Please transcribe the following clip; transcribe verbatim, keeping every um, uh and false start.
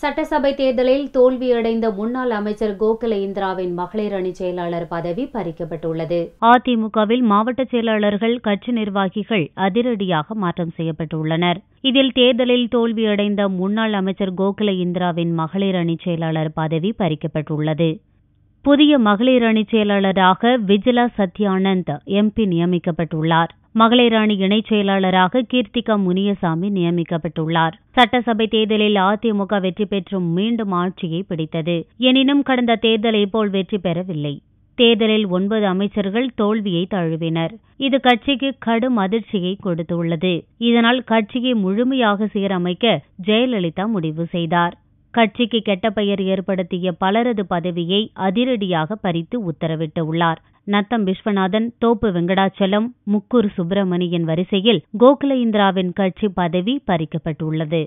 சட்டசபை தேர்தலில் தோல்வியடைந்த முன்னாள் அமைச்சர் கோகுல இந்திராவின் மகளிர் அணி செயலாளர் பதவி பறிக்கப்பட்டுள்ளது. அதிமுகவில் மாவட்ட செயலாளர்கள், கட்சி நிர்வாகிகள் அதிரடியாக மாற்றம் செய்யப்பட்டுள்ளனர். இதில் தேர்தலில் தோல்வியடைந்த முன்னாள் அமைச்சர் கோகுல இந்திராவின் மகளிர் அணி செயலாளர் பதவி பறிக்கப்பட்டுள்ளது. புதிய மகளிர் அணி செயலாளராக விஜிலா சத்யானந்த் எம்பி நியமிக்கப்பட்டுள்ளார். மகளிர் அணி இணைச் செயலாளராக கீர்த்திகா முனியசாமி நியமிக்கப்பட்டுள்ளார். சட்டசபை தேர்தலில் அதிமுக வெற்றி பெற்றும் மீண்டும் ஆட்சியை பிடித்தது. எனினும் கடந்த தேர்தலை போல் வெற்றி பெறவில்லை. தேர்தலில் ஒன்பது அமைச்சர்கள் தோல்வியை தழுவினர். இது கட்சிக்கு கடும் அதிர்ச்சியை கொடுத்துள்ளது. இதனால் கட்சியை முழுமையாக சீரமைக்க ஜெயலலிதா முடிவு செய்தார். கட்சிக்கு கெட்ட பெயர் ஏற்படுத்திய பலரது பதவியை அதிரடியாக பறித்து உத்தரவிட்டுள்ளார். நத்தம் விஸ்வநாதன், தோப்பு வெங்கடாச்சலம், முக்கூர் சுப்பிரமணியின் வரிசையில் கோகுல இந்திராவின் கட்சி பதவி பறிக்கப்பட்டுள்ளது.